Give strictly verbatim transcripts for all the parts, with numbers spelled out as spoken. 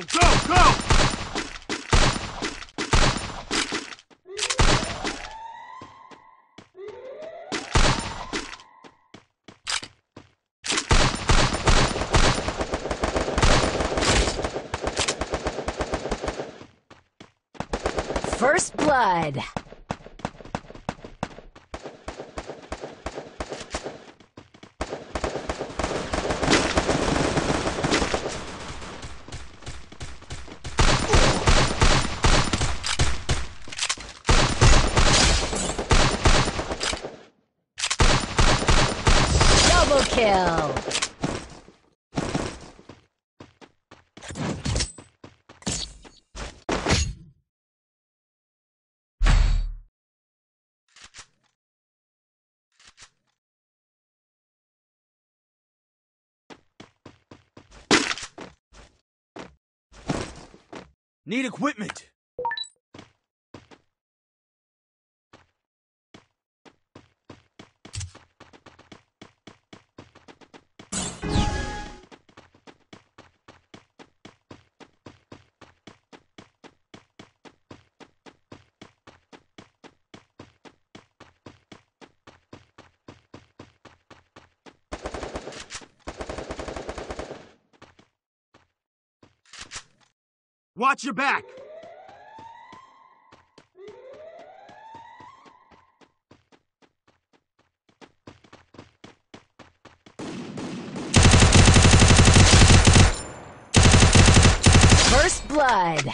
Go, go, go! First blood. Double kill. Need equipment. Watch your back! First blood!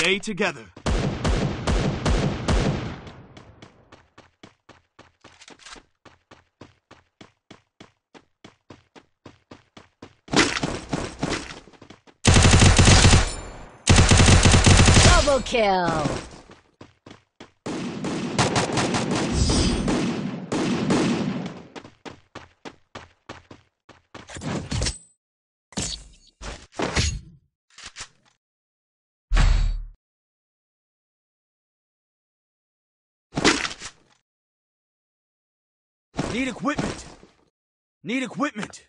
Stay together. Double kill. Need equipment. Need equipment.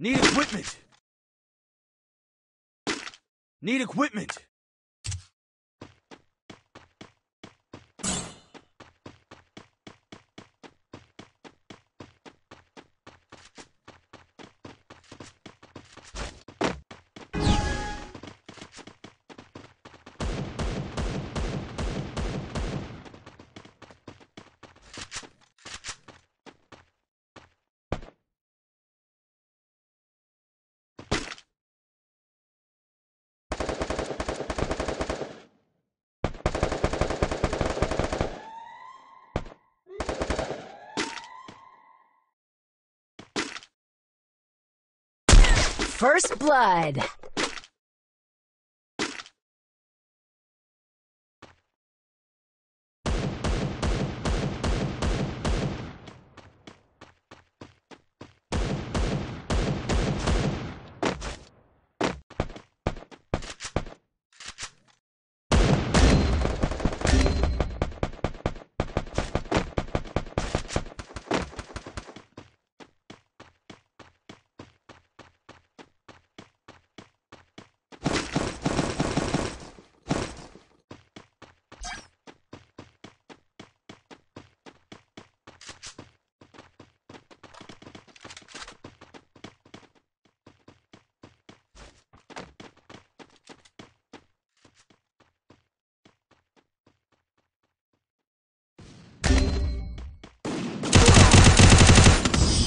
Need equipment. Need equipment. First Blood.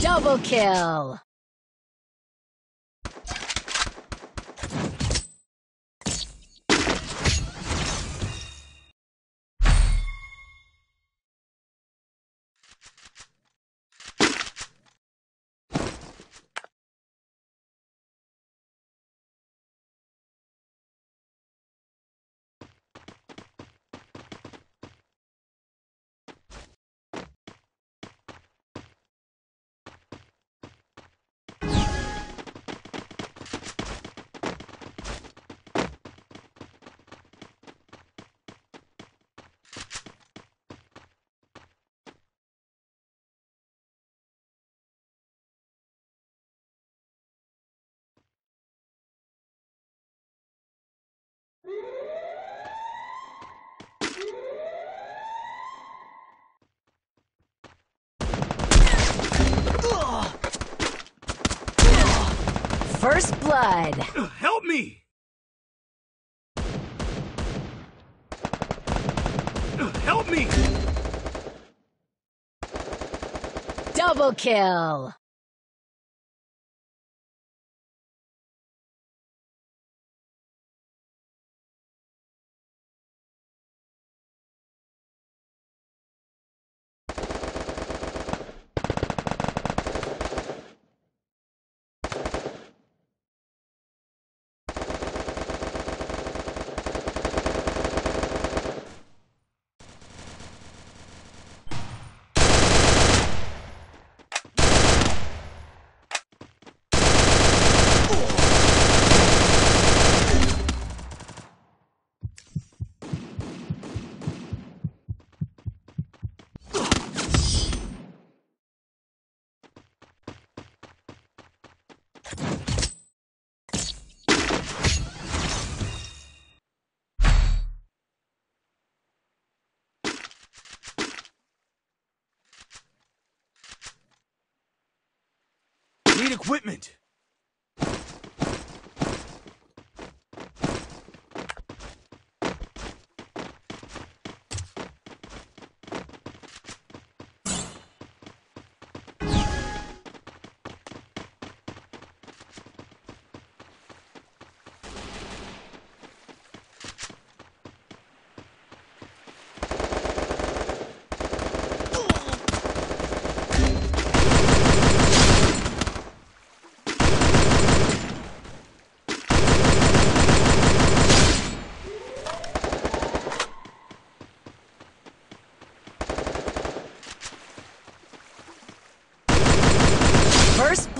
Double kill! First Blood. Help me! Help me! Double kill. Need equipment. First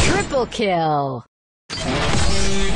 Triple kill.